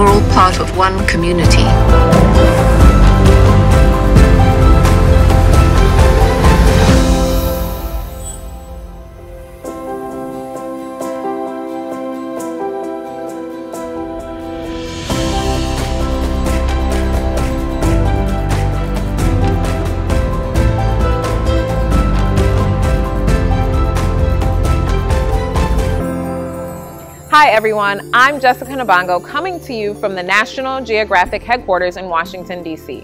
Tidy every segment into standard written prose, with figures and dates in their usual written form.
were all part of one community. Hi everyone, I'm Jessica Nabongo coming to you from the National Geographic headquarters in Washington, D.C.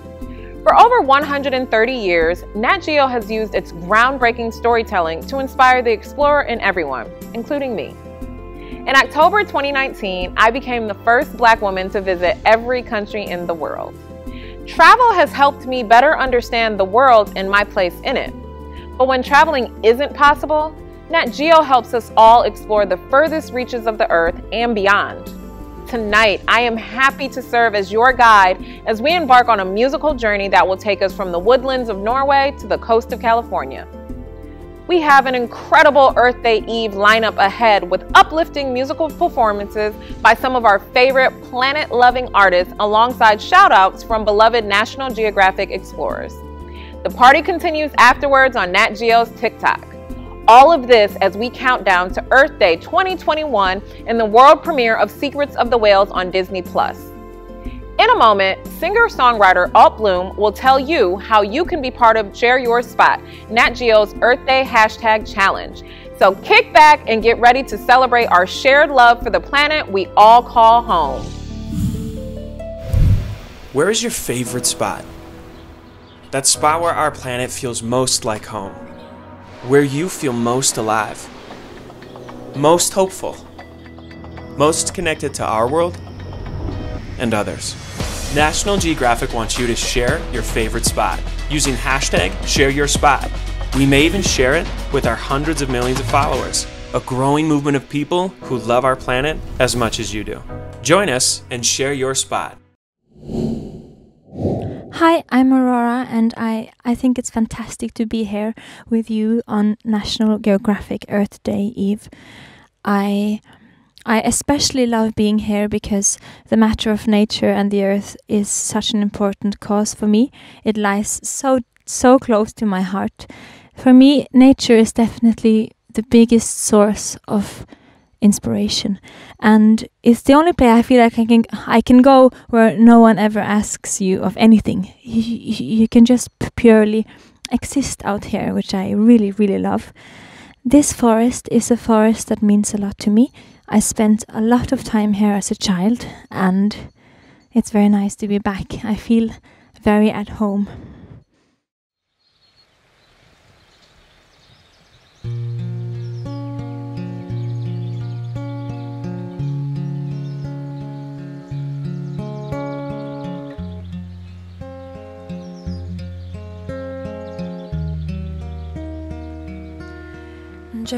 For over 130 years, Nat Geo has used its groundbreaking storytelling to inspire the explorer in everyone, including me. In October 2019, I became the first Black woman to visit every country in the world. Travel has helped me better understand the world and my place in it. But when traveling isn't possible, Nat Geo helps us all explore the furthest reaches of the earth and beyond. Tonight, I am happy to serve as your guide as we embark on a musical journey that will take us from the woodlands of Norway to the coast of California. We have an incredible Earth Day Eve lineup ahead with uplifting musical performances by some of our favorite planet-loving artists alongside shout-outs from beloved National Geographic explorers. The party continues afterwards on Nat Geo's TikTok. All of this as we count down to Earth Day 2021 and the world premiere of Secrets of the Whales on Disney Plus. In a moment, singer-songwriter Alt Bloom will tell you how you can be part of Share Your Spot, Nat Geo's Earth Day hashtag challenge. So kick back and get ready to celebrate our shared love for the planet we all call home. Where is your favorite spot? That spot where our planet feels most like home. Where you feel most alive, most hopeful, most connected to our world and others. National Geographic wants you to share your favorite spot using hashtag #ShareYourSpot. We may even share it with our hundreds of millions of followers, a growing movement of people who love our planet as much as you do. Join us and share your spot. Hi, I'm Aurora, and I think it's fantastic to be here with you on National Geographic Earth Day Eve. I especially love being here because the matter of nature and the earth is such an important cause for me. It lies so close to my heart. For me, nature is definitely the biggest source of inspiration, and it's the only place I feel like I can go where no one ever asks you of anything. You can just purely exist out here, which I really love. This forest is a forest that means a lot to me. I spent a lot of time here as a child, and it's very nice to be back. I feel very at home.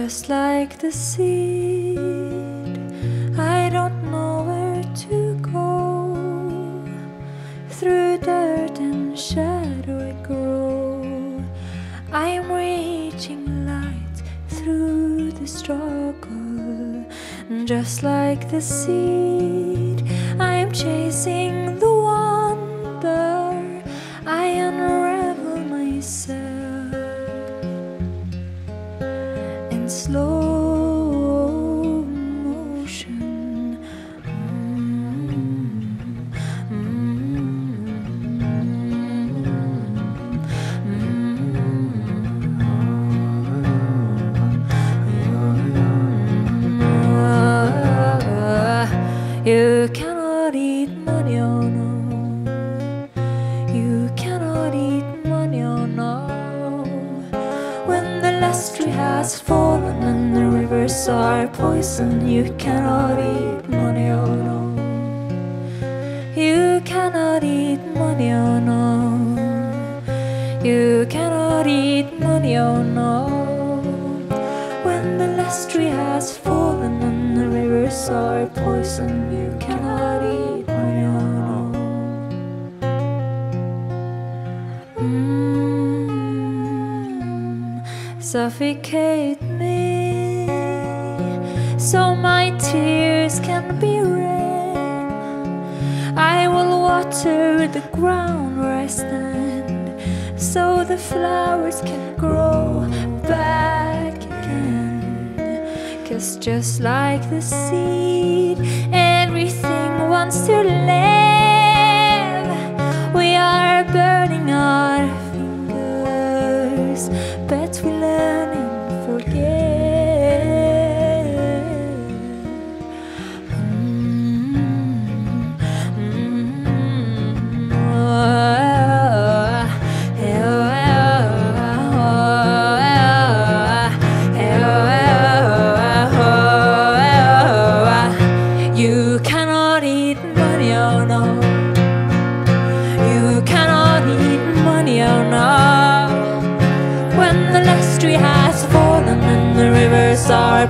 Just like the seed, I don't know where to go. Through dirt and shadow I grow. I'm reaching light through the struggle. Just like the seed, I'm chasing the wonder. I unravel myself. Slow motion. You cannot eat money, oh no. You cannot eat money, oh no. When the last tree has fallen, are poison, you cannot eat money, oh no. You cannot eat money, oh no. You cannot eat money, oh no. When the last tree has fallen and the rivers are poison, you cannot eat money, oh no. Suffocate me so my tears can be rain. water the ground where I stand, so the flowers can grow back again. 'Cause just like the seed, everything wants to live. We are burning our fingers, but we learn and forgive.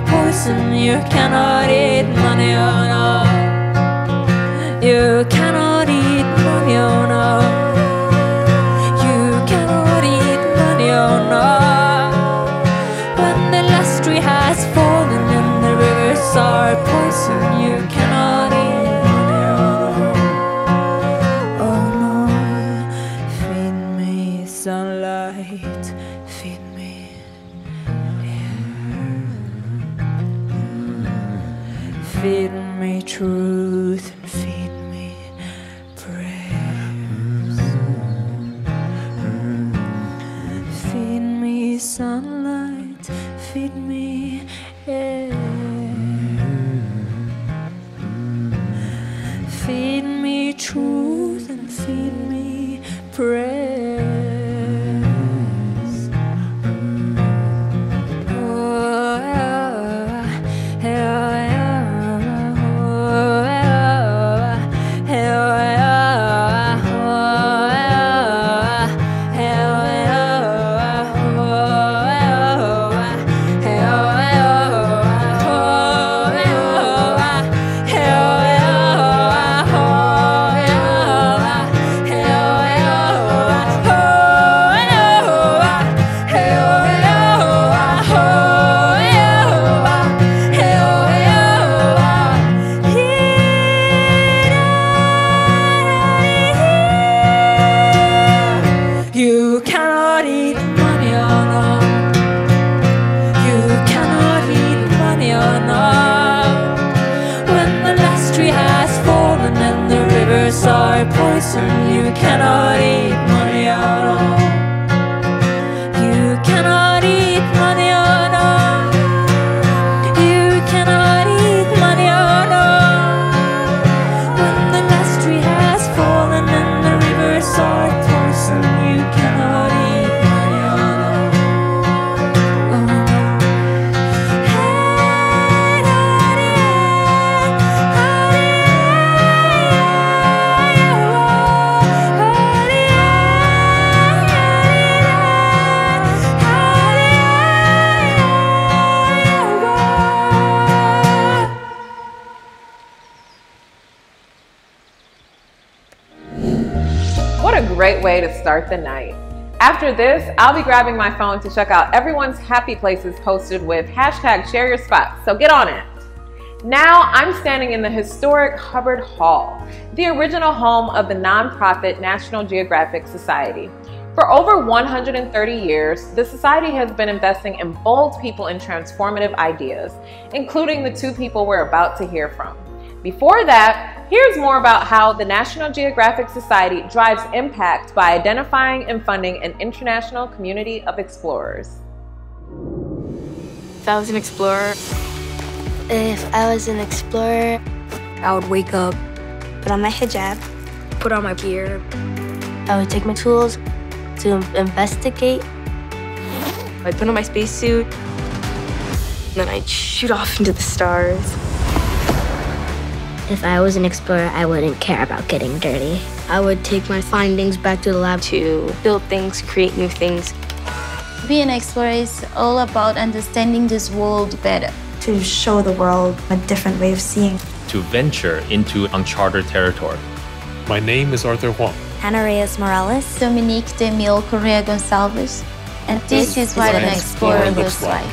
Poison, you cannot eat money, oh no. You cannot eat money, oh no. You cannot eat money, oh no. When the last tree has fallen and the rivers are poison, you cannot eat money, oh no. Oh no, feed me sunlight, feed me. Feed me truth and feed me prayers. Feed me sunlight, feed me air. Feed me truth and feed me prayers. Way to start the night. After this, I'll be grabbing my phone to check out everyone's happy places posted with hashtag Share Your Spot, so get on it. Now I'm standing in the historic Hubbard Hall, the original home of the nonprofit National Geographic Society. For over 130 years, the Society has been investing in bold people and transformative ideas, including the two people we're about to hear from. Before that, here's more about how the National Geographic Society drives impact by identifying and funding an international community of explorers. If I was an explorer, I would wake up, put on my hijab, put on my gear. I would take my tools to investigate. I'd put on my spacesuit, and then I'd shoot off into the stars. If I was an explorer, I wouldn't care about getting dirty. I would take my findings back to the lab to build things, create new things. Being an explorer is all about understanding this world better. To show the world a different way of seeing. To venture into uncharted territory. My name is Arthur Huang. Ana Reyes Morales. Dominique Demille Correa Gonzalez. And this is what an explorer looks like.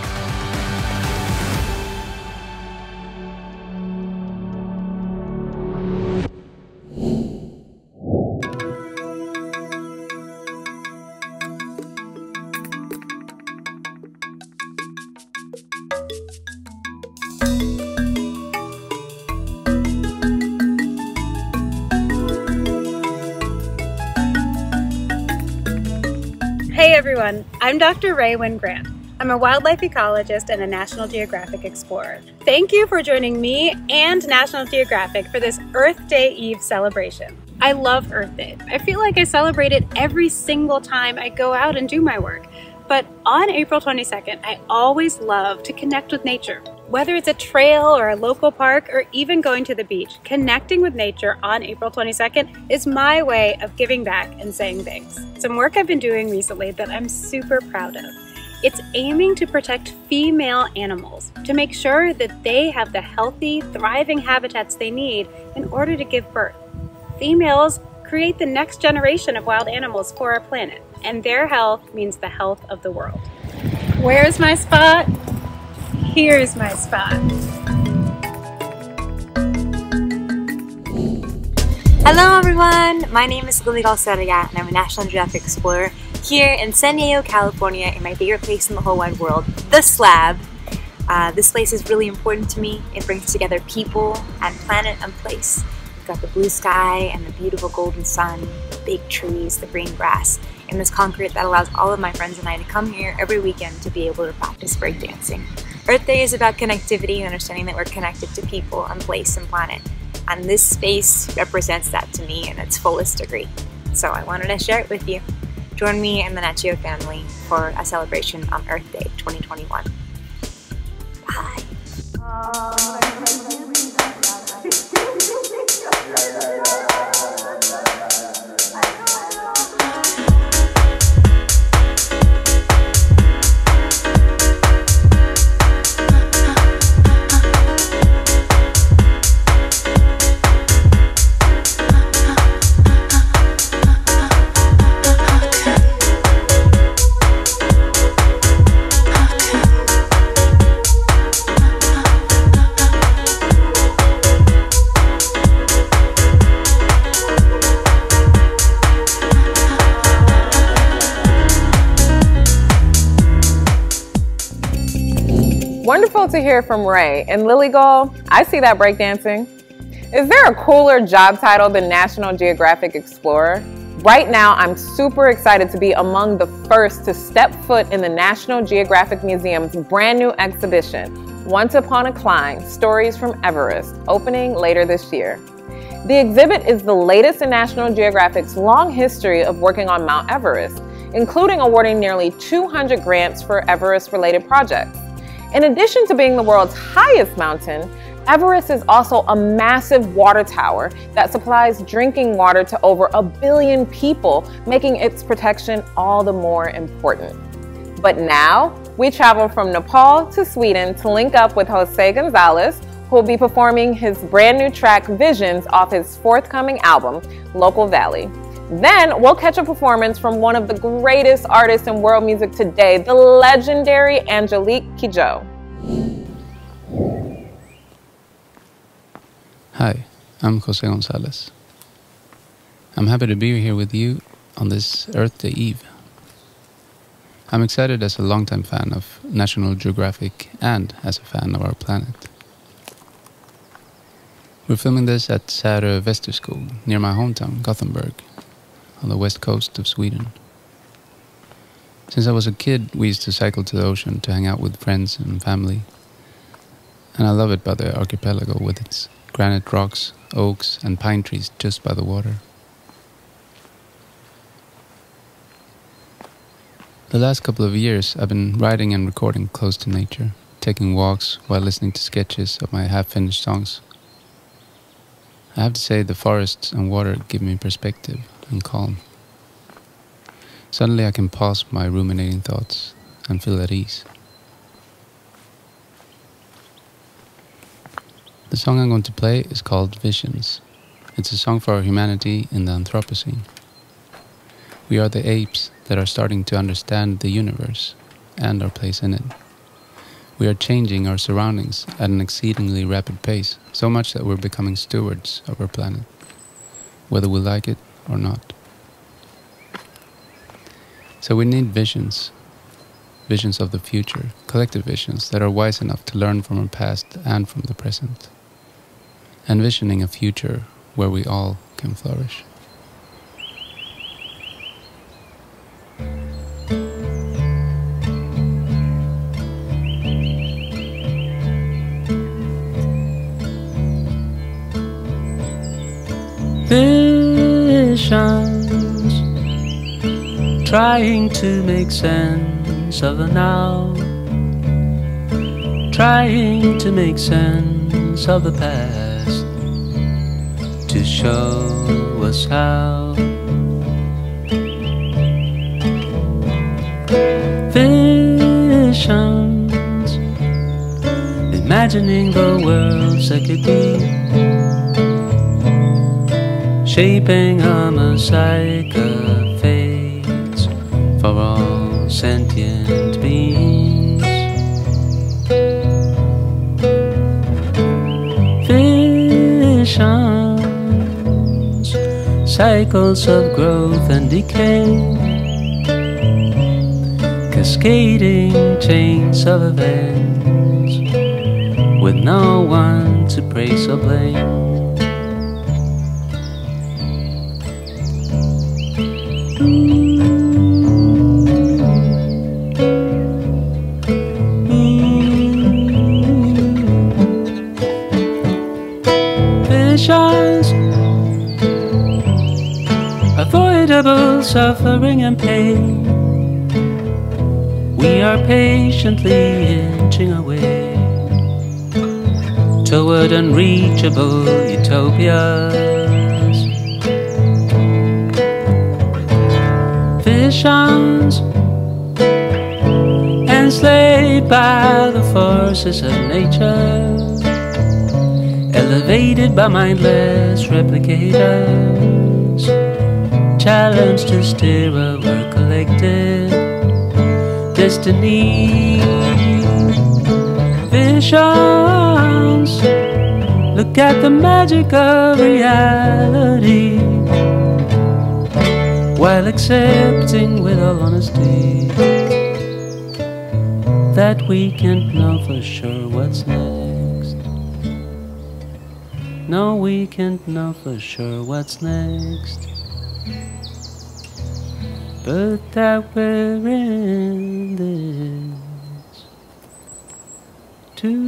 everyone, I'm Dr. Rae Wynn-Grant. I'm a wildlife ecologist and a National Geographic explorer. Thank you for joining me and National Geographic for this Earth Day Eve celebration. I love Earth Day. I feel like I celebrate it every single time I go out and do my work. But on April 22nd, I always love to connect with nature. Whether it's a trail or a local park or even going to the beach, connecting with nature on April 22nd is my way of giving back and saying thanks. Some work I've been doing recently that I'm super proud of. It's aiming to protect female animals to make sure that they have the healthy, thriving habitats they need in order to give birth. Females create the next generation of wild animals for our planet, and their health means the health of the world. Where's my spot? Here's my spot. Hello everyone, my name is Lillygol Sedaghat and I'm a National Geographic explorer here in San Diego, California, in my favorite place in the whole wide world, The Slab. This place is really important to me. It brings together people and planet and place. We've got the blue sky and the beautiful golden sun, the big trees, the green grass, and this concrete that allows all of my friends and I to come here every weekend to be able to practice breakdancing. Earth Day is about connectivity and understanding that we're connected to people and place and planet. And this space represents that to me in its fullest degree. So I wanted to share it with you. Join me and the Nat Geo family for a celebration on Earth Day 2021. Bye. Wonderful to hear from Rae. And Lillygol, I see that breakdancing. Is there a cooler job title than National Geographic Explorer? Right now, I'm super excited to be among the first to step foot in the National Geographic Museum's brand new exhibition, Once Upon a Climb, Stories from Everest, opening later this year. The exhibit is the latest in National Geographic's long history of working on Mount Everest, including awarding nearly 200 grants for Everest-related projects. In addition to being the world's highest mountain, Everest is also a massive water tower that supplies drinking water to over 1 billion people, making its protection all the more important. But now, we travel from Nepal to Sweden to link up with José González, who will be performing his brand new track, Visions, off his forthcoming album, Local Valley. Then we'll catch a performance from one of the greatest artists in world music today, the legendary Angélique Kidjo. Hi, I'm José González. I'm happy to be here with you on this Earth Day Eve. I'm excited as a longtime fan of National Geographic and as a fan of our planet. We're filming this at Sarah Vester School near my hometown, Gothenburg, on the west coast of Sweden. Since I was a kid, we used to cycle to the ocean to hang out with friends and family. And I love it by the archipelago with its granite rocks, oaks, and pine trees just by the water. The last couple of years, I've been writing and recording close to nature, taking walks while listening to sketches of my half-finished songs. I have to say, the forests and water give me perspective and calm. Suddenly I can pause my ruminating thoughts and feel at ease. The song I'm going to play is called Visions. It's a song for our humanity in the Anthropocene. We are the apes that are starting to understand the universe and our place in it. We are changing our surroundings at an exceedingly rapid pace, so much that we're becoming stewards of our planet, whether we like it or not. So we need visions, visions of the future, collective visions that are wise enough to learn from our past and from the present, envisioning a future where we all can flourish. visions, trying to make sense of the now, trying to make sense of the past, to show us how. Visions, imagining the worlds that could be, shaping a mosaic of fates for all sentient beings. Cycles of growth and decay, cascading chains of events, with no one to praise or blame. Avoidable suffering and pain, we are patiently inching away toward unreachable utopias. Visions, enslaved by the forces of nature, elevated by mindless replicators, challenged to steer our collective destiny. Visions, look at the magic of reality, while accepting with all honesty that we can't know for sure what's next. No, we can't know for sure what's next, but that we're in this together.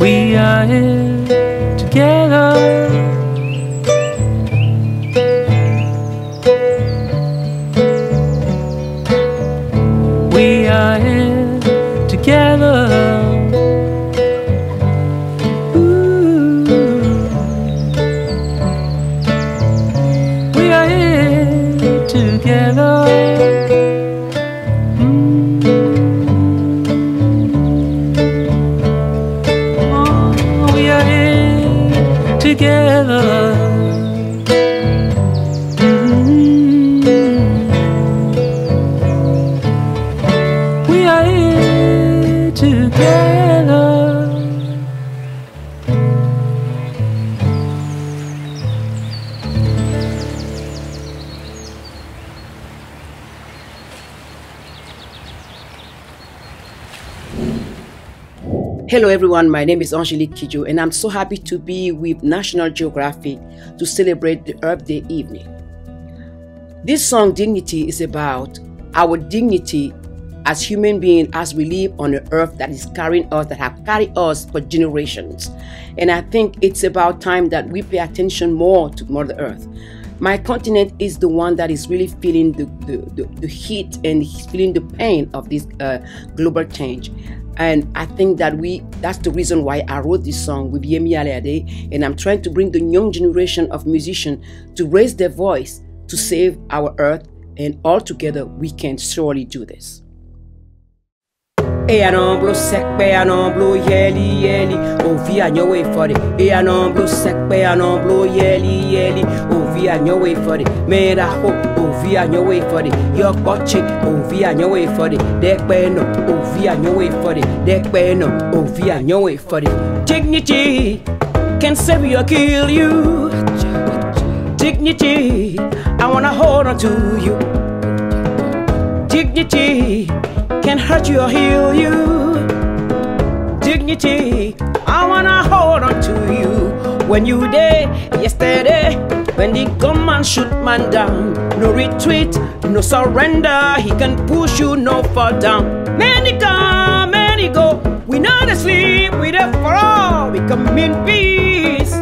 We are here together. Together, ooh, we are here together. Oh, we are here together. Hello everyone, my name is Angélique Kidjo and I'm so happy to be with National Geographic to celebrate the Earth Day evening. This song, Dignity, is about our dignity as human beings as we live on an earth that is carrying us, that have carried us for generations. And I think it's about time that we pay attention more to Mother Earth. My continent is the one that is really feeling the heat and feeling the pain of this global change. And I think that that's the reason why I wrote this song with Yemi Alade, and I'm trying to bring the young generation of musicians to raise their voice to save our earth, and all together we can surely do this. Hey, I don't blow sec, pay, I don't blow yelly, yelly. Oh, via your way for it. Hey, I don't blow sec, pay, I don't blow yelly, yelly. Oh, via your way for it. Made a hope, oh, via your way for it. Your coaching, oh, via your way for it. Deck pen, oh, via your way for it. Deck pen, oh, via your way for it. Dignity can save you or kill you. Dignity, I wanna hold on to you. Dignity can hurt you or heal you. Dignity, I wanna hold on to you. When you day yesterday, When they come and shoot man down, no retreat, no surrender. He can push you no further. Many come, many go. We not asleep, we there for all. We come in peace,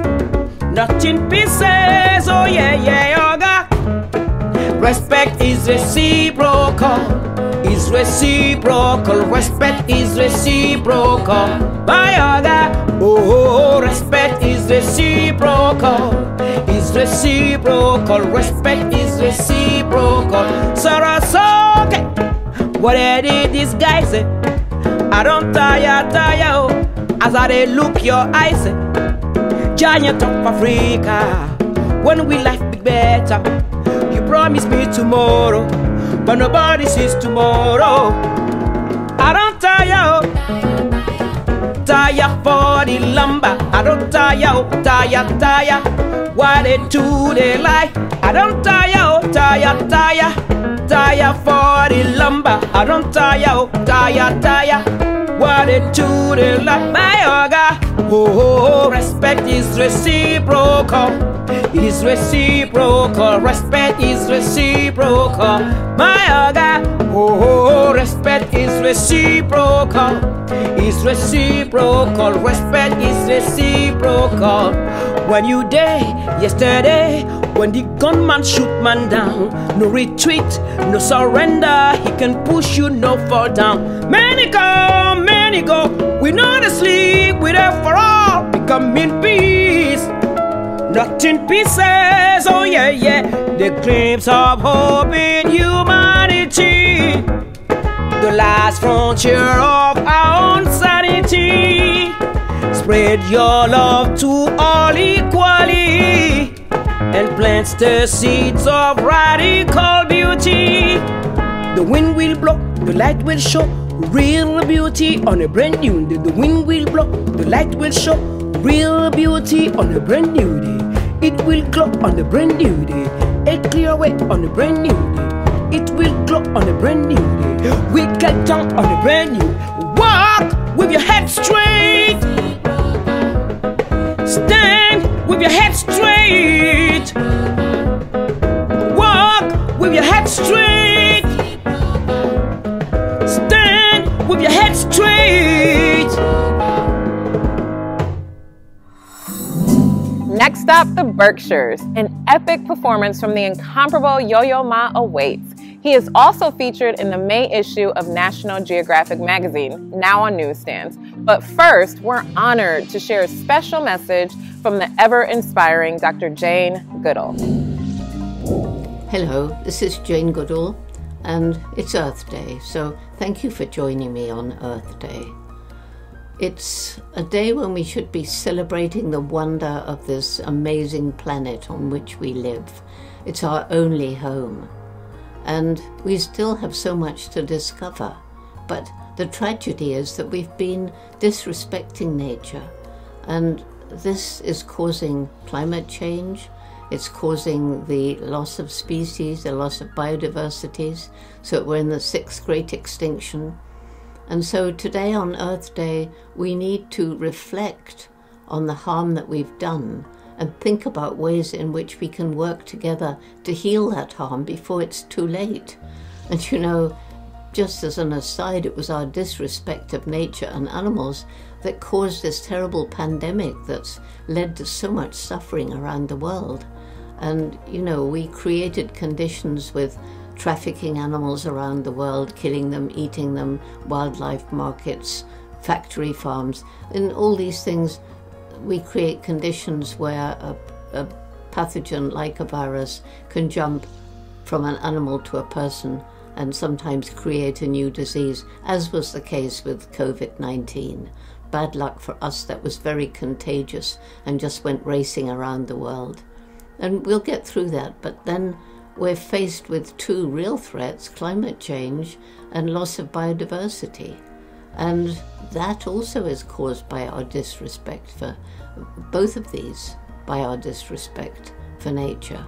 not in pieces. Oh yeah, yeah, yoga. Respect is reciprocal. Is reciprocal, respect is reciprocal. By other, oh, respect is reciprocal. Is reciprocal, respect is reciprocal. Sarah, okay. What are they disguising? I don't tire, oh. As I they look your eyes, eh? Giant of Africa, when will life be better? You promise me tomorrow, but nobody sees tomorrow. I don't tire, oh. Tire for the lumber. I don't tire, oh. Tire. Why they do they lie? I don't tire, oh. Tire. Tire for the lumber. I don't tire, oh. Tire. Why they do they lie? My yoga. Oh, respect is reciprocal. Is reciprocal. Respect is reciprocal. My God. Oh, respect is reciprocal. Is reciprocal. Respect is reciprocal. When you day, yesterday, when the gunman shoot man down, no retreat, no surrender. He can push you no fall down. Many come, many go. We not asleep, we there for all. We come in peace, not in pieces. Oh yeah, yeah. The glimpse of hope in humanity, the last frontier of our own sanity. Spread your love to all equally, and plant the seeds of radical beauty. The wind will blow, the light will show. Real beauty on a brand new day. The wind will blow, the light will show. Real beauty on a brand new day. It will glow on a brand new day. A clear way on a brand new day. It will glow on a brand new day. We can jump on a brand new. Walk with your head straight. Stand with your head straight. Walk with your head straight. With your head straight. Next up, the Berkshires. An epic performance from the incomparable Yo-Yo Ma awaits. He is also featured in the May issue of National Geographic magazine, now on newsstands. But first, we're honored to share a special message from the ever-inspiring Dr. Jane Goodall. Hello, this is Jane Goodall. And it's Earth Day, so thank you for joining me on Earth Day. It's a day when we should be celebrating the wonder of this amazing planet on which we live. It's our only home. And we still have so much to discover. But the tragedy is that we've been disrespecting nature. And this is causing climate change. It's causing the loss of species, the loss of biodiversities, so we're in the sixth great extinction. And so today on Earth Day, we need to reflect on the harm that we've done and think about ways in which we can work together to heal that harm before it's too late. And you know, just as an aside, it was our disrespect of nature and animals that caused this terrible pandemic that's led to so much suffering around the world. And, you know, we created conditions with trafficking animals around the world, killing them, eating them, wildlife markets, factory farms. In all these things, we create conditions where a pathogen like a virus can jump from an animal to a person and sometimes create a new disease, as was the case with COVID-19. Bad luck for us, that was very contagious and just went racing around the world. And we'll get through that, but then we're faced with two real threats, climate change and loss of biodiversity. And that also is caused by our disrespect for both of these, by our disrespect for nature.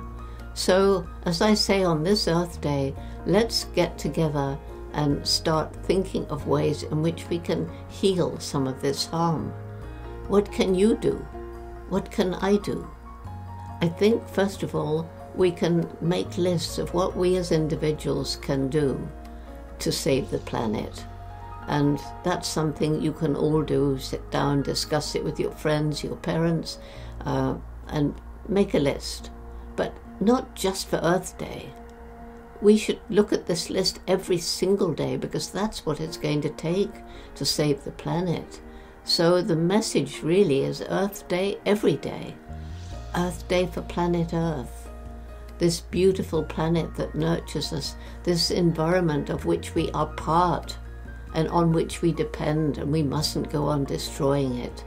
So, as I say on this Earth Day, let's get together and start thinking of ways in which we can heal some of this harm. What can you do? What can I do? I think, first of all, we can make lists of what we as individuals can do to save the planet. And that's something you can all do, sit down, discuss it with your friends, your parents, and make a list. But not just for Earth Day. We should look at this list every single day, because that's what it's going to take to save the planet. So the message really is Earth Day every day. Earth Day for planet Earth. This beautiful planet that nurtures us, this environment of which we are part and on which we depend, and we mustn't go on destroying it.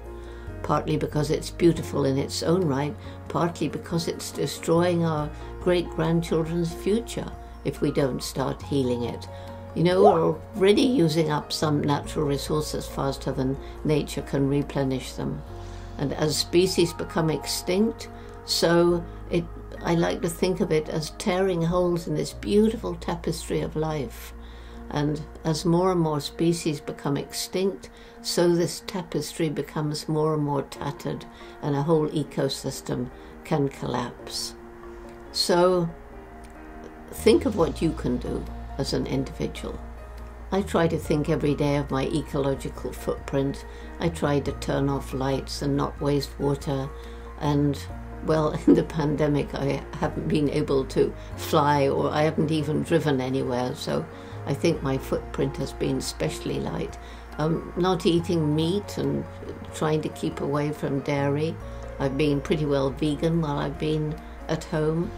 Partly because it's beautiful in its own right, partly because it's destroying our great-grandchildren's future if we don't start healing it. You know, we're already using up some natural resources faster than nature can replenish them. And as species become extinct, so I like to think of it as tearing holes in this beautiful tapestry of life. And as more and more species become extinct, so this tapestry becomes more and more tattered, and a whole ecosystem can collapse. So think of what you can do as an individual. I try to think every day of my ecological footprint. I try to turn off lights and not waste water. And, well, in the pandemic I haven't been able to fly, or I haven't even driven anywhere, so I think my footprint has been especially light. Not eating meat and trying to keep away from dairy. I've been pretty well vegan while I've been at home.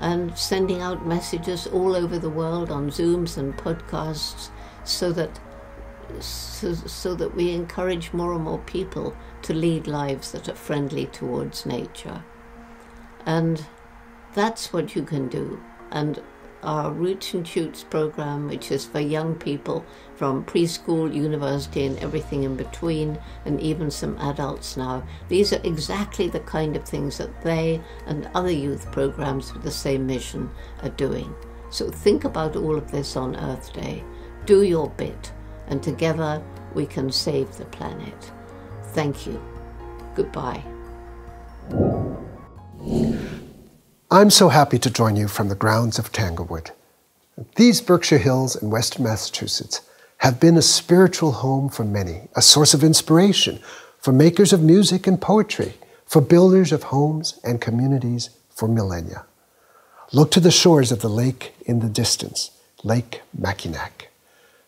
And sending out messages all over the world on Zooms and podcasts so that we encourage more and more people to lead lives that are friendly towards nature. And that's what you can do. And our Roots and Shoots program, which is for young people from preschool, university, and everything in between, and even some adults now. These are exactly the kind of things that they and other youth programs with the same mission are doing. So think about all of this on Earth Day. Do your bit, and together we can save the planet. Thank you. Goodbye. I'm so happy to join you from the grounds of Tanglewood. These Berkshire Hills in western Massachusetts have been a spiritual home for many, a source of inspiration for makers of music and poetry, for builders of homes and communities for millennia. Look to the shores of the lake in the distance, Lake Mackinac.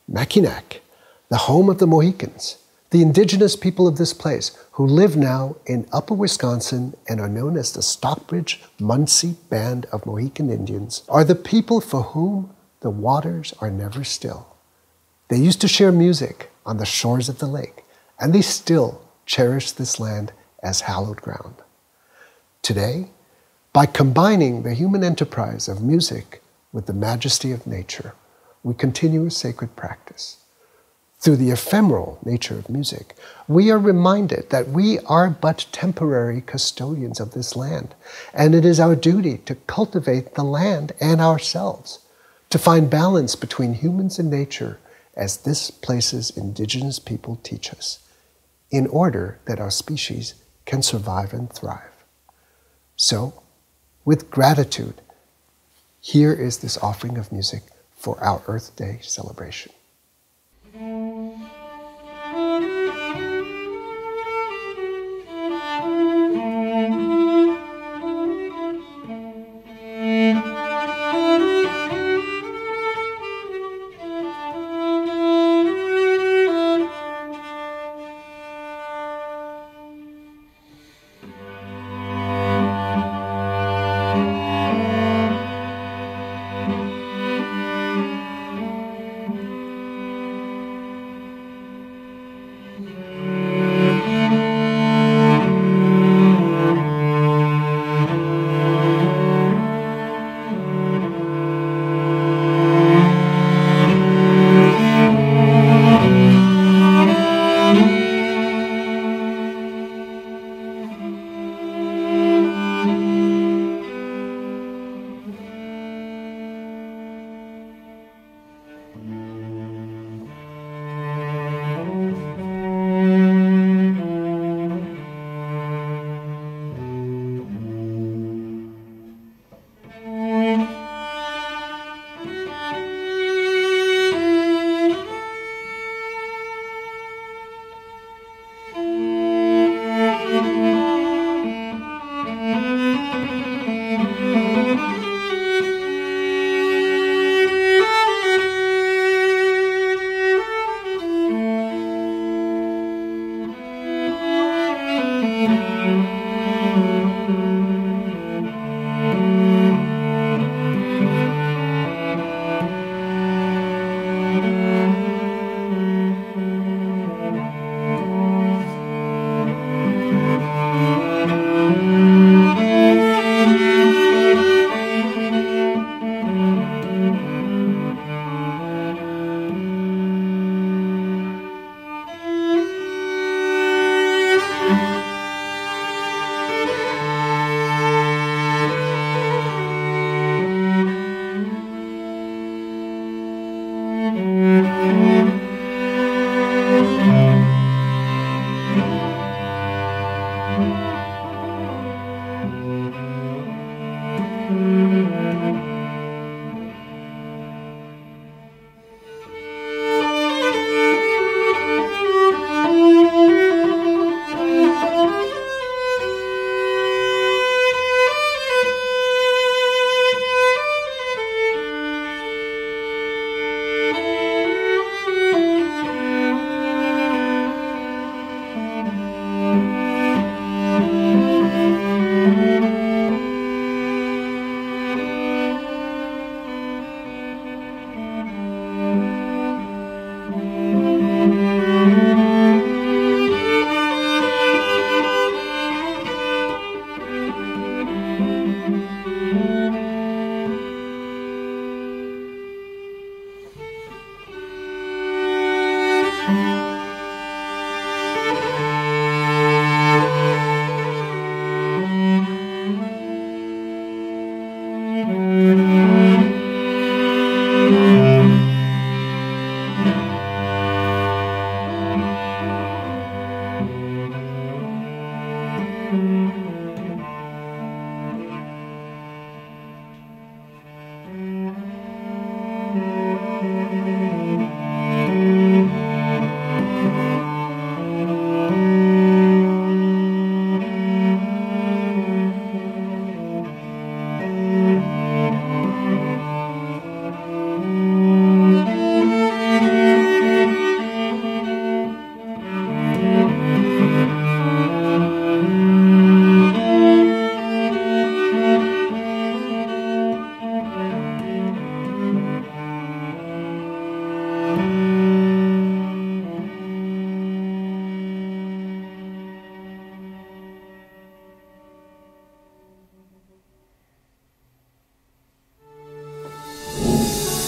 Mackinac, the home of the Mohicans, the indigenous people of this place, who live now in upper Wisconsin and are known as the Stockbridge-Munsee Band of Mohican Indians, are the people for whom the waters are never still. They used to share music on the shores of the lake, and they still cherish this land as hallowed ground. Today, by combining the human enterprise of music with the majesty of nature, we continue a sacred practice. Through the ephemeral nature of music, we are reminded that we are but temporary custodians of this land, and it is our duty to cultivate the land and ourselves, to find balance between humans and nature, as this place's indigenous people teach us, in order that our species can survive and thrive. So, with gratitude, here is this offering of music for our Earth Day celebration.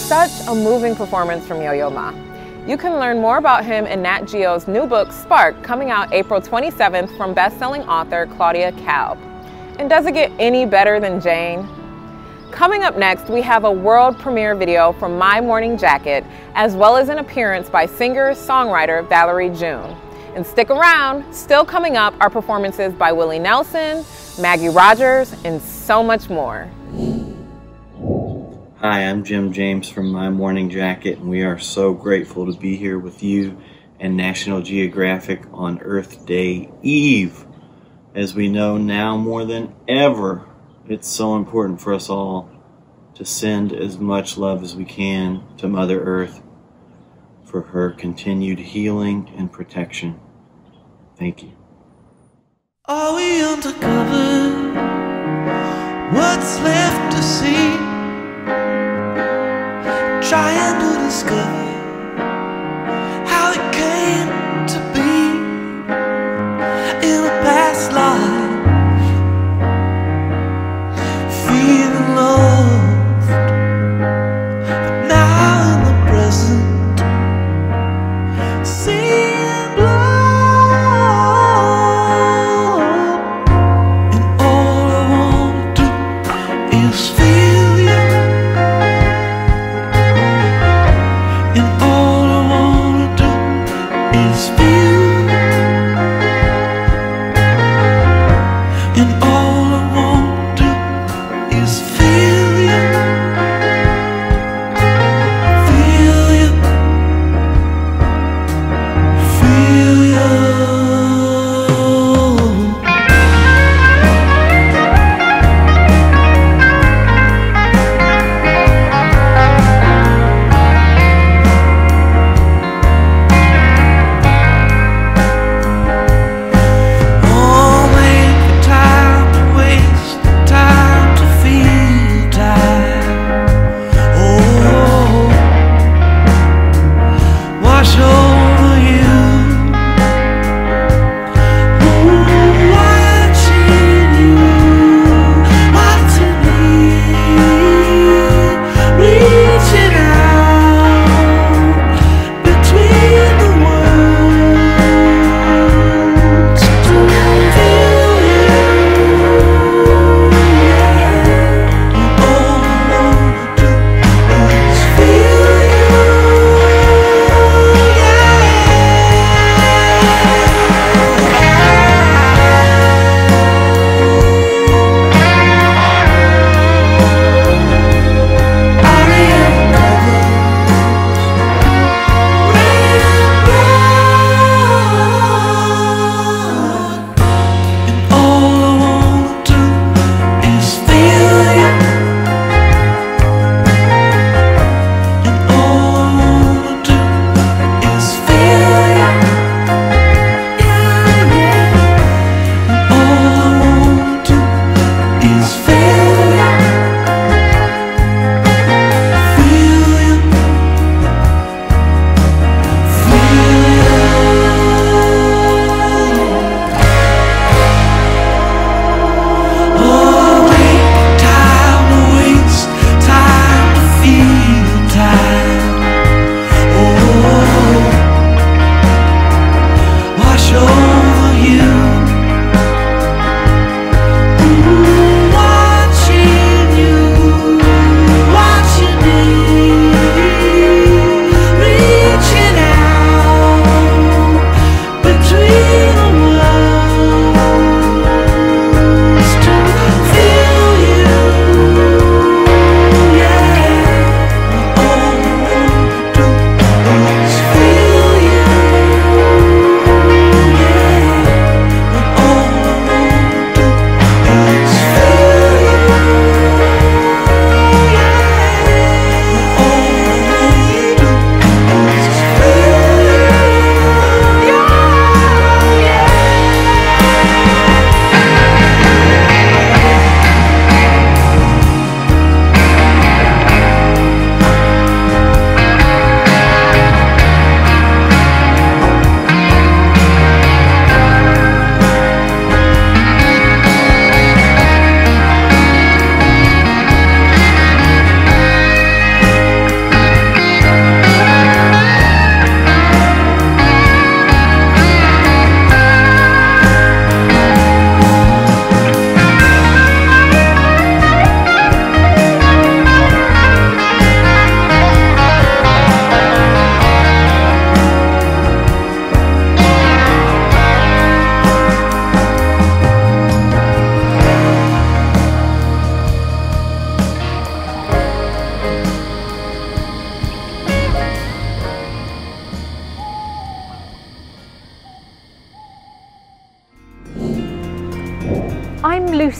Such a moving performance from Yo-Yo Ma. You can learn more about him in Nat Geo's new book, Spark, coming out April 27th from best-selling author Claudia Kalb. And does it get any better than Jane? Coming up next, we have a world premiere video from My Morning Jacket, as well as an appearance by singer-songwriter Valerie June. And stick around, still coming up are performances by Willie Nelson, Maggie Rogers, and so much more. Hi, I'm Jim James from My Morning Jacket, and we are so grateful to be here with you and National Geographic on Earth Day Eve. As we know now more than ever, it's so important for us all to send as much love as we can to Mother Earth for her continued healing and protection. Thank you. Are we undercover? What's left to see? Trying to discover how it came to be in a past life, feeling loved, but now in the present, seeing blood, and all I want to do is feel.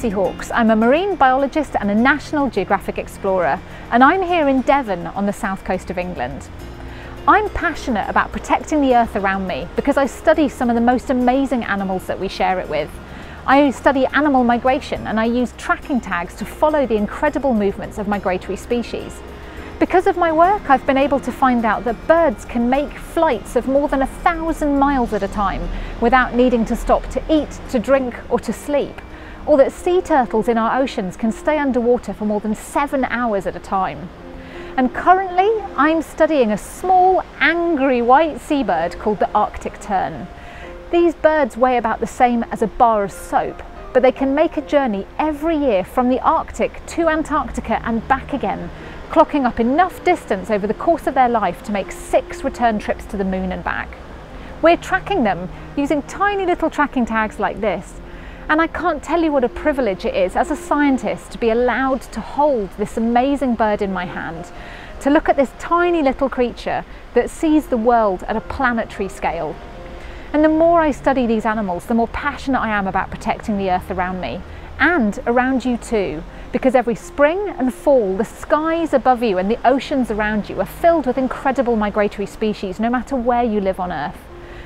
Lucy Hawkes. I'm a marine biologist and a National Geographic explorer, and I'm here in Devon on the south coast of England. I'm passionate about protecting the earth around me because I study some of the most amazing animals that we share it with. I study animal migration and I use tracking tags to follow the incredible movements of migratory species. Because of my work, I've been able to find out that birds can make flights of more than 1,000 miles at a time without needing to stop to eat, to drink, or to sleep, or that sea turtles in our oceans can stay underwater for more than 7 hours at a time. And currently, I'm studying a small, angry white seabird called the Arctic tern. These birds weigh about the same as a bar of soap, but they can make a journey every year from the Arctic to Antarctica and back again, clocking up enough distance over the course of their life to make 6 return trips to the moon and back. We're tracking them using tiny little tracking tags like this, and I can't tell you what a privilege it is as a scientist to be allowed to hold this amazing bird in my hand, to look at this tiny little creature that sees the world at a planetary scale. And the more I study these animals, the more passionate I am about protecting the earth around me, and around you too, because every spring and fall, the skies above you and the oceans around you are filled with incredible migratory species, no matter where you live on Earth.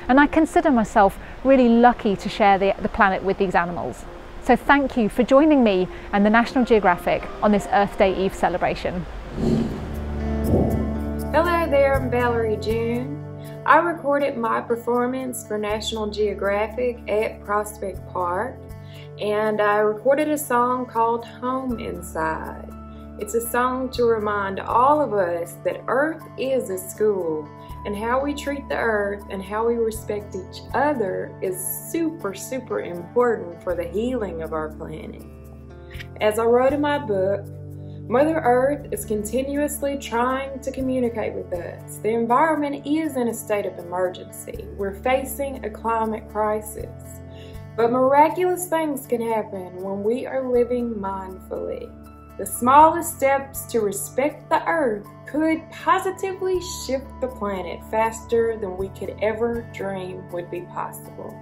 And I consider myself really lucky to share the planet with these animals. So thank you for joining me and the National Geographic on this Earth Day Eve celebration. Hello there, I'm Valerie June. I recorded my performance for National Geographic at Prospect Park, and I recorded a song called Home Inside. It's a song to remind all of us that Earth is a school, and how we treat the Earth and how we respect each other is super, super important for the healing of our planet. As I wrote in my book, Mother Earth is continuously trying to communicate with us. The environment is in a state of emergency. We're facing a climate crisis. But miraculous things can happen when we are living mindfully. The smallest steps to respect the Earth could positively shift the planet faster than we could ever dream would be possible.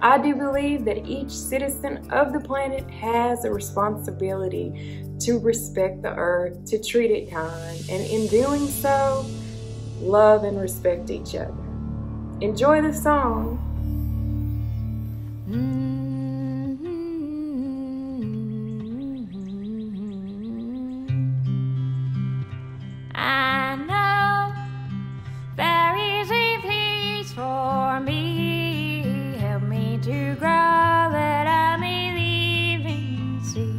I do believe that each citizen of the planet has a responsibility to respect the Earth, to treat it kind, and in doing so, love and respect each other. Enjoy the song. I know there is a place for me. Help me to grow that I may live and see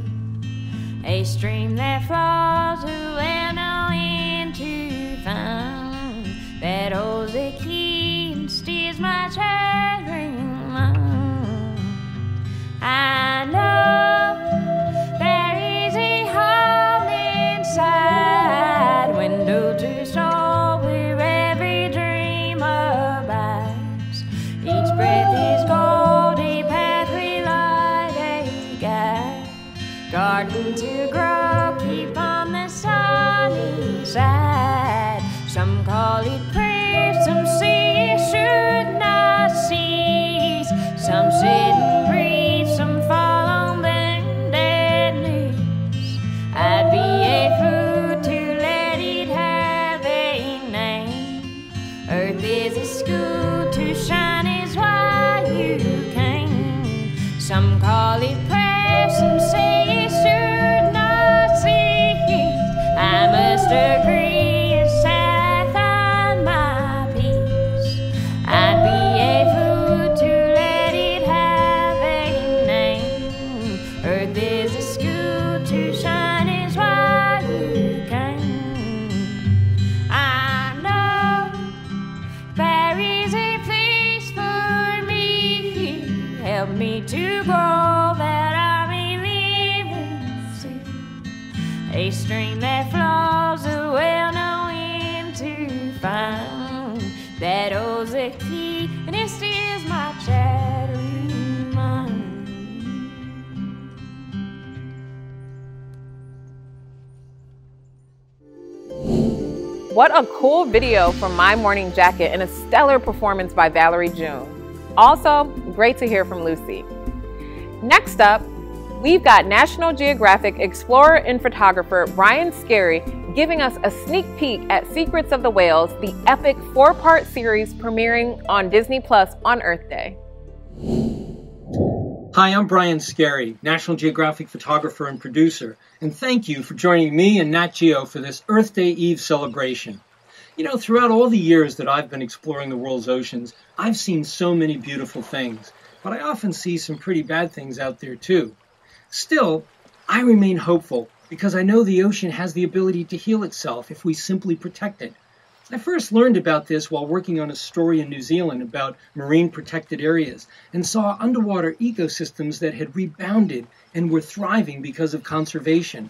a stream that falls to an end to find that holds the key and steers my chagrin. I know there is a home inside, window to soul where every dream abides. Each breath is gold, a path we light a guide, garden to grow, keep on the sunny side. Some call it prayer, some say it should not cease, some say it breathe. Some call it prayer, some say it should not cease. I must agree, as I find my peace, I'd be a fool to let it have a name. Earth is a school, to shine is why you came. I know there is a place for me. Help me to that I may live and see a stream that flows a well-known end to find that holds a key and it steals my chattering mind. What a cool video from My Morning Jacket and a stellar performance by Valerie June. Also, great to hear from Lucy. Next up, we've got National Geographic explorer and photographer Brian Skerry giving us a sneak peek at Secrets of the Whales, the epic four-part series premiering on Disney Plus on Earth Day. Hi, I'm Brian Skerry, National Geographic photographer and producer, and thank you for joining me and Nat Geo for this Earth Day Eve celebration. You know, throughout all the years that I've been exploring the world's oceans, I've seen so many beautiful things, but I often see some pretty bad things out there too. Still, I remain hopeful because I know the ocean has the ability to heal itself if we simply protect it. I first learned about this while working on a story in New Zealand about marine protected areas and saw underwater ecosystems that had rebounded and were thriving because of conservation.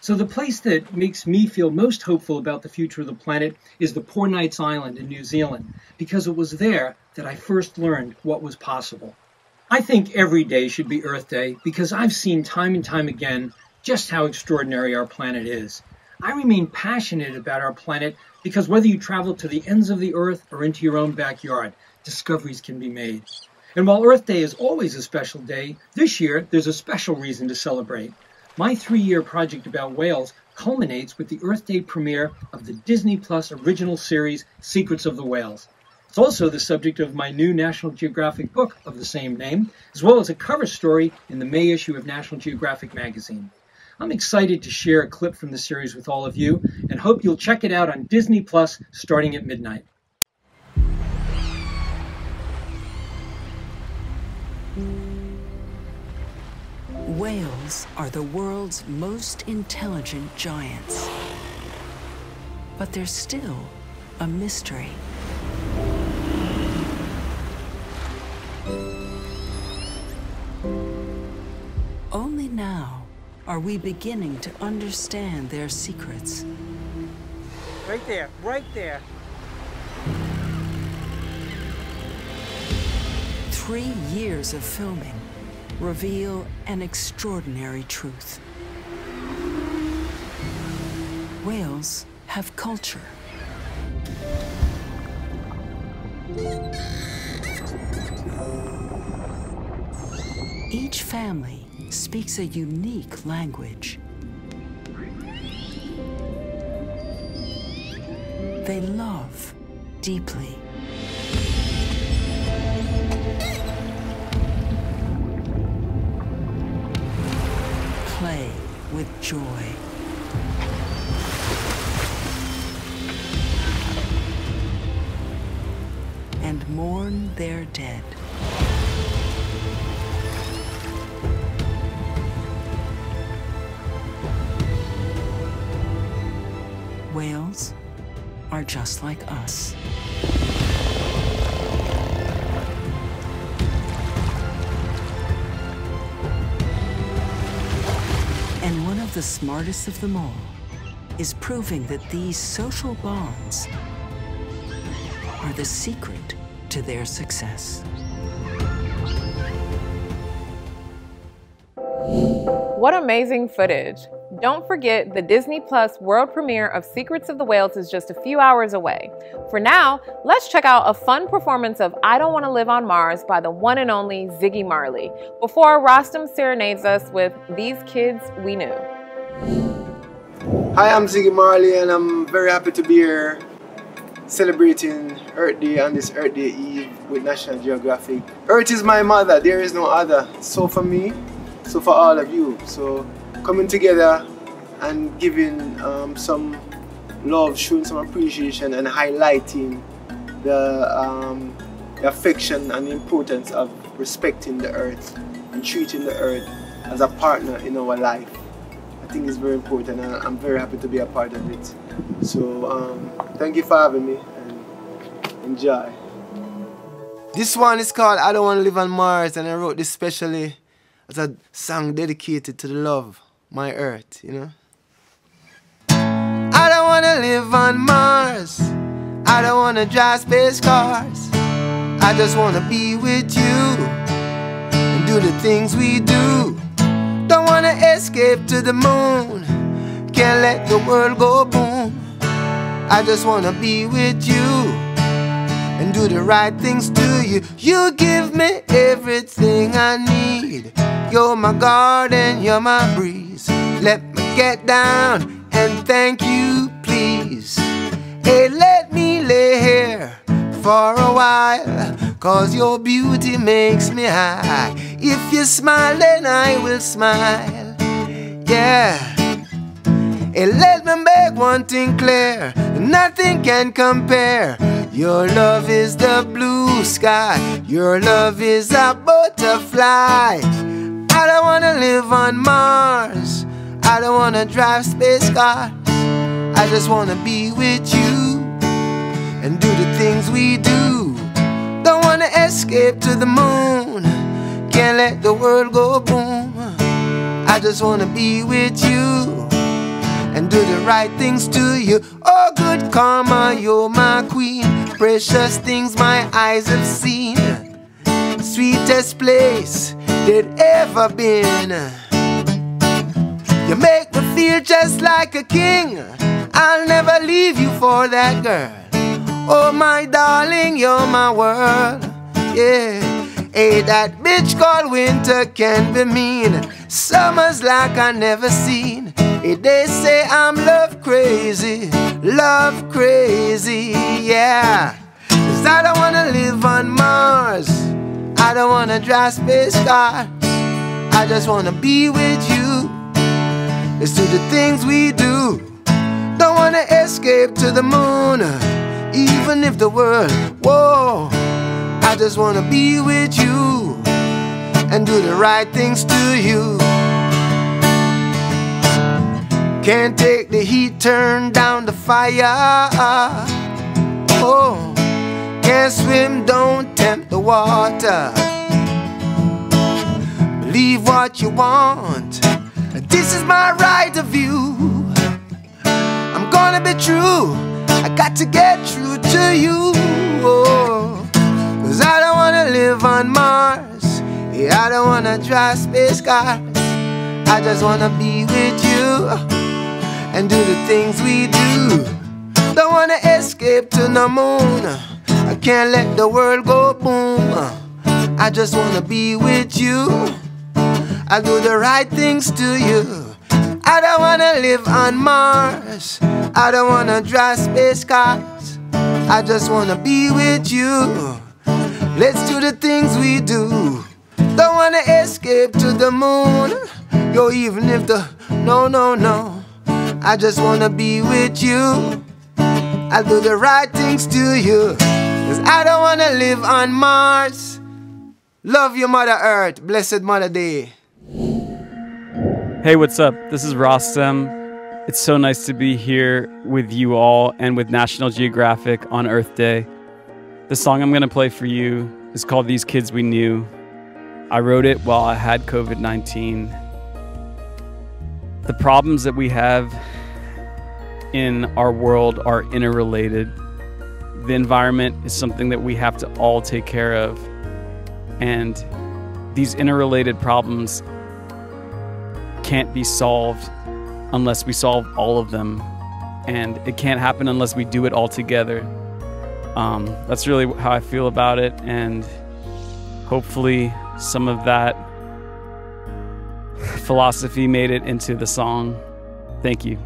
So the place that makes me feel most hopeful about the future of the planet is the Poor Knights Island in New Zealand, because it was there that I first learned what was possible. I think every day should be Earth Day because I've seen time and time again just how extraordinary our planet is. I remain passionate about our planet because whether you travel to the ends of the Earth or into your own backyard, discoveries can be made. And while Earth Day is always a special day, this year there's a special reason to celebrate. My three-year project about whales culminates with the Earth Day premiere of the Disney Plus original series, Secrets of the Whales. It's also the subject of my new National Geographic book of the same name, as well as a cover story in the May issue of National Geographic magazine. I'm excited to share a clip from the series with all of you and hope you'll check it out on Disney Plus starting at midnight. Whales are the world's most intelligent giants, but they're still a mystery. Only now are we beginning to understand their secrets. Right there, right there. 3 years of filming reveal an extraordinary truth. Whales have culture. Each family speaks a unique language. They love deeply. Play with joy. And mourn their dead. Whales are just like us. And one of the smartest of them all is proving that these social bonds are the secret to their success. What amazing footage! Don't forget, the Disney Plus world premiere of Secrets of the Whales is just a few hours away. For now, let's check out a fun performance of I Don't Want to Live on Mars by the one and only Ziggy Marley, before Rostam serenades us with These Kids We Knew. Hi, I'm Ziggy Marley and I'm very happy to be here celebrating Earth Day on this Earth Day Eve with National Geographic. Earth is my mother, there is no other. So for me, so for all of you. So coming together and giving some love, showing some appreciation and highlighting the affection and the importance of respecting the earth and treating the earth as a partner in our life. I think it's very important and I'm very happy to be a part of it. So thank you for having me and enjoy. This one is called I Don't Want to Live on Mars, and I wrote this specially as a song dedicated to the love. My earth, you know? I don't wanna live on Mars. I don't wanna drive space cars. I just wanna be with you and do the things we do. Don't wanna escape to the moon. Can't let the world go boom. I just wanna be with you and do the right things to you. You give me everything I need. You're my garden, you're my breeze. Let me get down and thank you, please. Hey, let me lay here for a while, 'cause your beauty makes me high. If you smile, then I will smile. Yeah. And let me make one thing clear, nothing can compare. Your love is the blue sky, your love is a butterfly. I don't wanna live on Mars, I don't wanna drive space cars. I just wanna be with you and do the things we do. Don't wanna escape to the moon, can't let the world go boom. I just wanna be with you and do the right things to you. Oh, good karma, you're my queen. Precious things my eyes have seen. Sweetest place they'd ever been. You make me feel just like a king. I'll never leave you for that girl. Oh, my darling, you're my world. Yeah. Hey, that bitch called winter can be mean. Summer's like I never seen. Hey, they say I'm love crazy, yeah. 'Cause I don't wanna live on Mars, I don't wanna drive space cars. I just wanna be with you. Let's do the things we do. Don't wanna escape to the moon, even if the world, whoa. I just wanna be with you and do the right things to you. Can't take the heat, turn down the fire. Oh, can't swim, don't tempt the water. Believe what you want, this is my right of view. I'm gonna be true, I got to get true to you. Oh. 'Cause I don't wanna live on Mars, yeah, I don't wanna drive space cars. I just wanna be with you and do the things we do. Don't wanna escape to the moon, I can't let the world go boom. I just wanna be with you, I'll do the right things to you. I don't wanna live on Mars, I don't wanna drive space cars. I just wanna be with you. Let's do the things we do. Don't wanna escape to the moon. Yo, even if the, no, no, no. I just wanna be with you. I'll do the right things to you. 'Cause I don't wanna live on Mars. Love you, Mother Earth. Blessed Mother Day. Hey, what's up? This is Rostam. It's so nice to be here with you all and with National Geographic on Earth Day. The song I'm gonna play for you is called These Kids We Knew. I wrote it while I had COVID-19. The problems that we have in our world are interrelated. The environment is something that we have to all take care of. And these interrelated problems can't be solved unless we solve all of them. And it can't happen unless we do it all together. That's really how I feel about it, and hopefully some of that philosophy made it into the song. Thank you.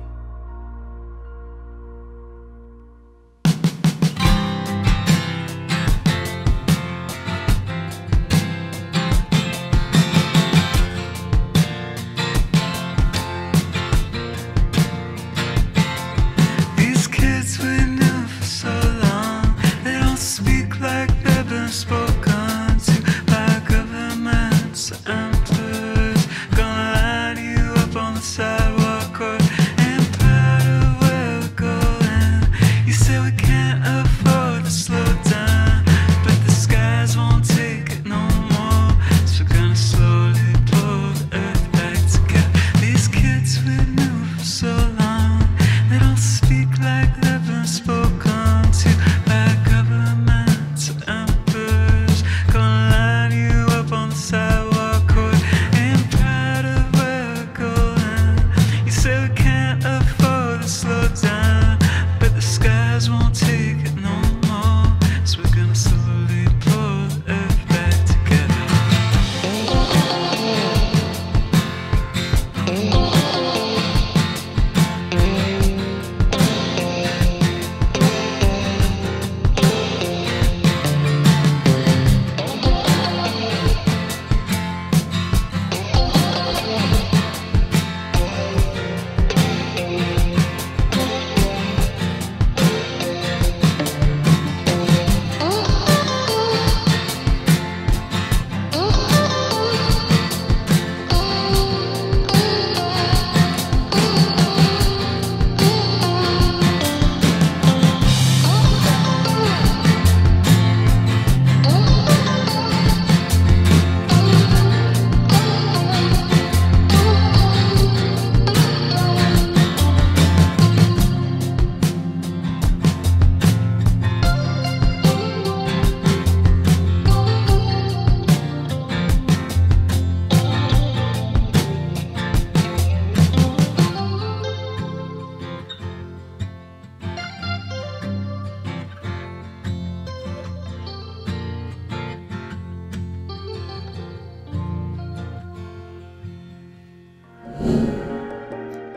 Gonna light you up on the sidewalk, or am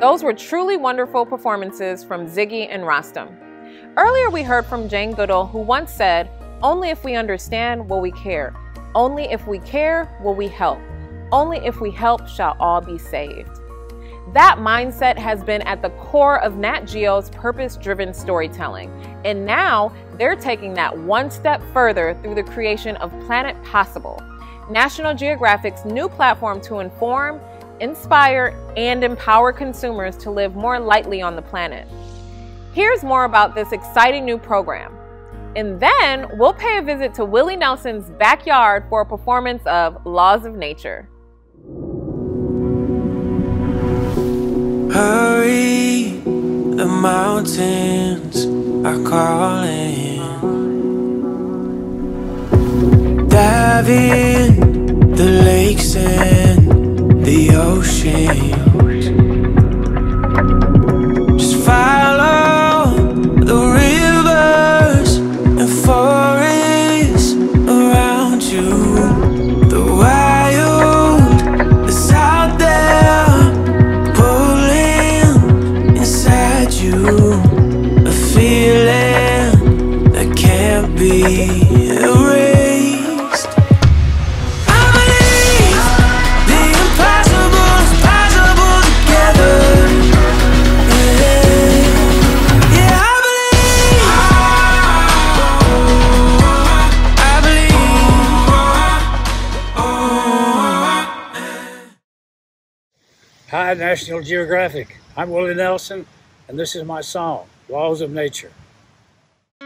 Those were truly wonderful performances from Ziggy and Rostam. Earlier we heard from Jane Goodall, who once said, "Only if we understand will we care. Only if we care will we help. Only if we help shall all be saved." That mindset has been at the core of Nat Geo's purpose-driven storytelling, and now they're taking that one step further through the creation of Planet Possible, National Geographic's new platform to inform, inspire, and empower consumers to live more lightly on the planet. Here's more about this exciting new program. And then we'll pay a visit to Willie Nelson's backyard for a performance of Laws of Nature. Hurry, the mountains are calling. Dive in the lakes and the oceans. Just follow the rivers and forests around you. The wild is out there. A feeling that can't be erased. I believe the impossible is possible together. Yeah, I believe. Hi, National Geographic. I'm Willie Nelson. And this is my song, Laws of Nature. I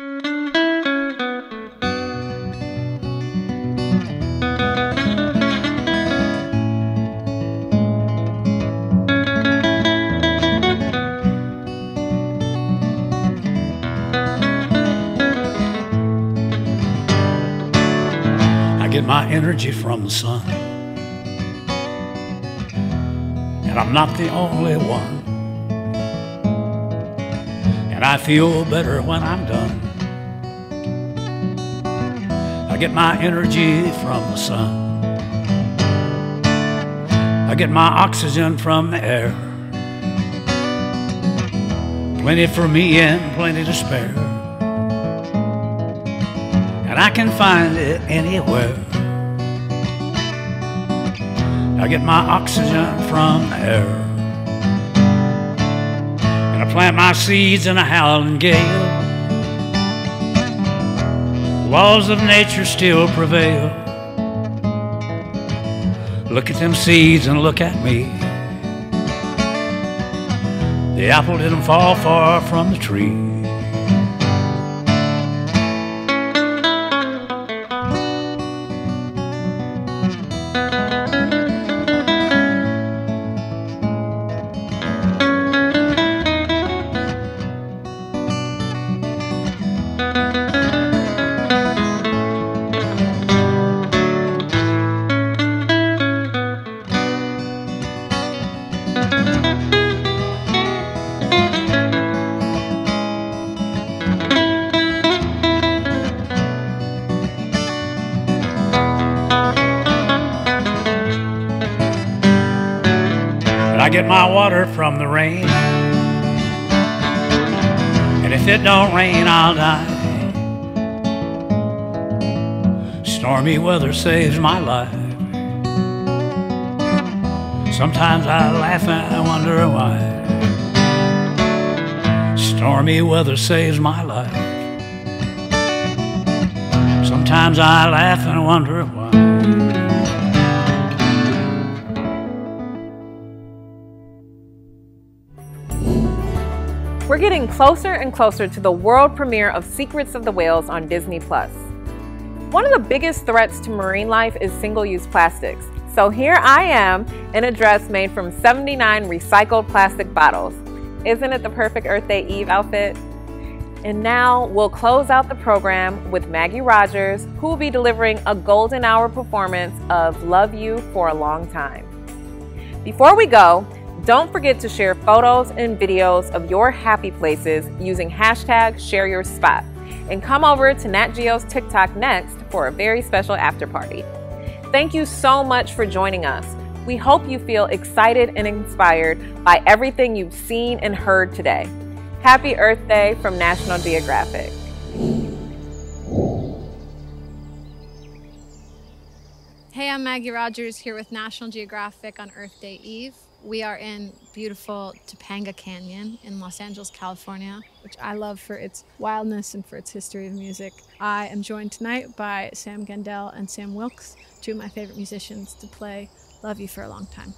get my energy from the sun, and I'm not the only one. And I feel better when I'm done. I get my energy from the sun. I get my oxygen from the air. Plenty for me and plenty to spare. And I can find it anywhere. I get my oxygen from the air. Plant my seeds in a howling gale. Laws of nature still prevail. Look at them seeds and look at me. The apple didn't fall far from the tree. From the rain, and if it don't rain, I'll die. Stormy weather saves my life. Sometimes I laugh and I wonder why. Stormy weather saves my life. Sometimes I laugh and wonder why. We're getting closer and closer to the world premiere of Secrets of the Whales on Disney Plus. One of the biggest threats to marine life is single-use plastics. So here I am in a dress made from 79 recycled plastic bottles. Isn't it the perfect Earth Day Eve outfit? And now we'll close out the program with Maggie Rogers, who will be delivering a golden hour performance of Love You for a Long Time. Before we go, don't forget to share photos and videos of your happy places using #ShareYourSpot. And come over to Nat Geo's TikTok next for a very special after party. Thank you so much for joining us. We hope you feel excited and inspired by everything you've seen and heard today. Happy Earth Day from National Geographic. Hey, I'm Maggie Rogers here with National Geographic on Earth Day Eve. We are in beautiful Topanga Canyon in Los Angeles, California, which I love for its wildness and for its history of music. I am joined tonight by Sam Gendel and Sam Wilkes, two of my favorite musicians, to play Love You for a Long Time.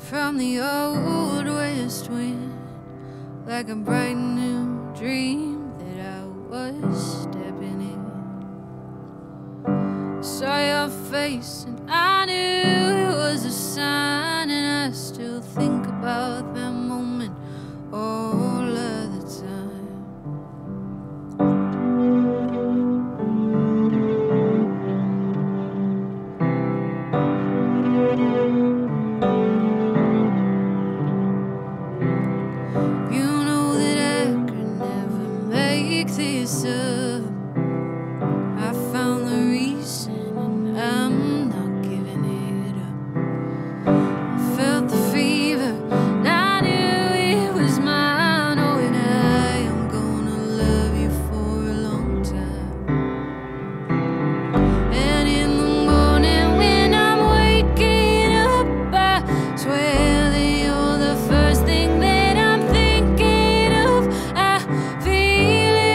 From the old west wind, like a bright new dream that I was stepping in. Saw your face and I knew it was a sign, and I still think about that moment all of the time. This up, I found the reason and I'm not giving it up. I felt the fever and I knew it was mine. Oh, and I am gonna love you for a long time. And in the morning when I'm waking up, I swear that you're the first thing that I'm thinking of. I feel away.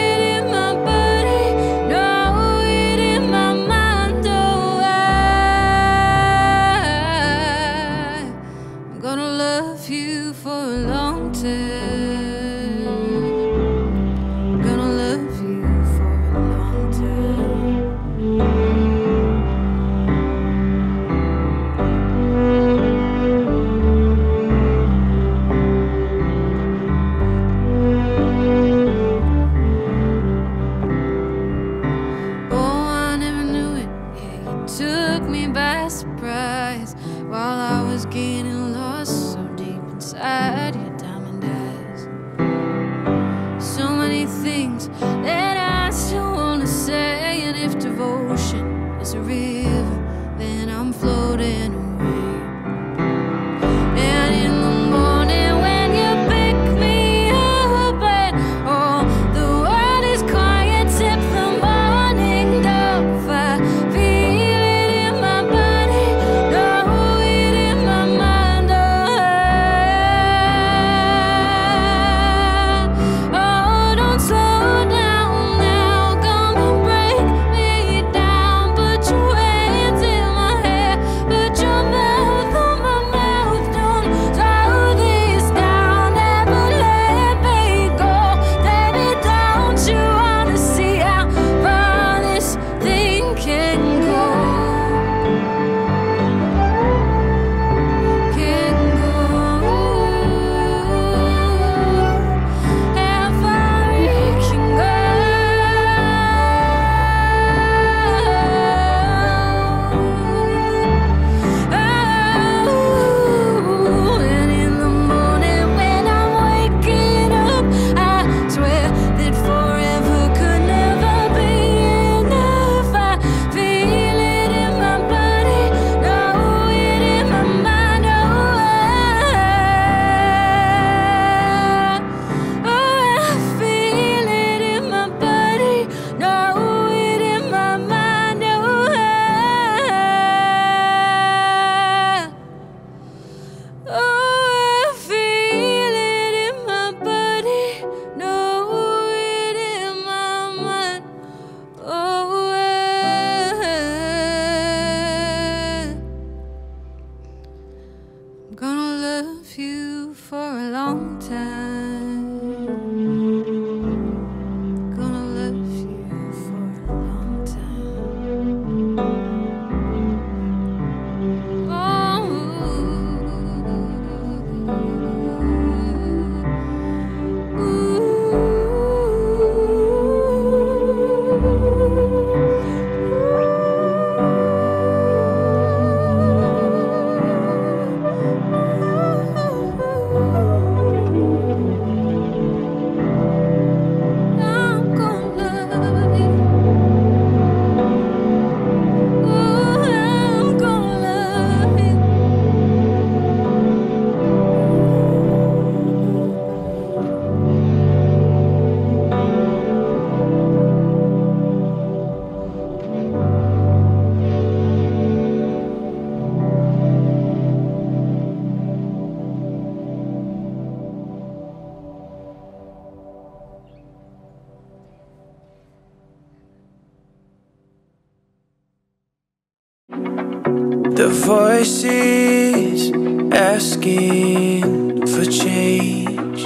The voices asking for change.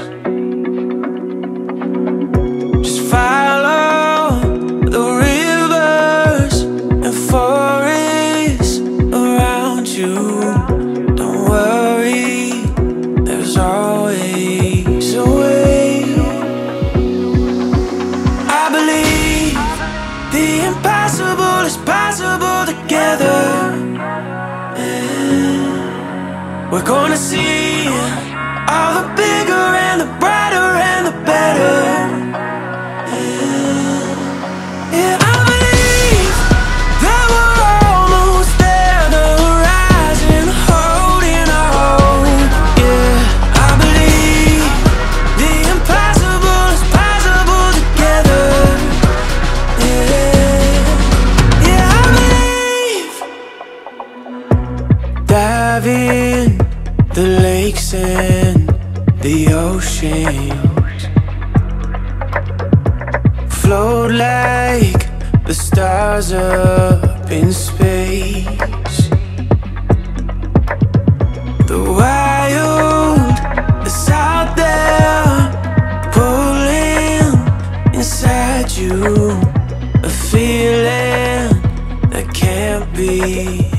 Just follow the rivers and forests around you. Don't worry, there's always a way. I believe the impossible is possible together. We're gonna see all the bigger and the brighter and the better. Yeah, I believe that we're almost there, the horizon holding on. Yeah, I believe the impossible is possible together. Yeah, yeah, I believe. Diving the lakes and the oceans float like the stars up in space. The wild that's out there pulling inside you, a feeling that can't be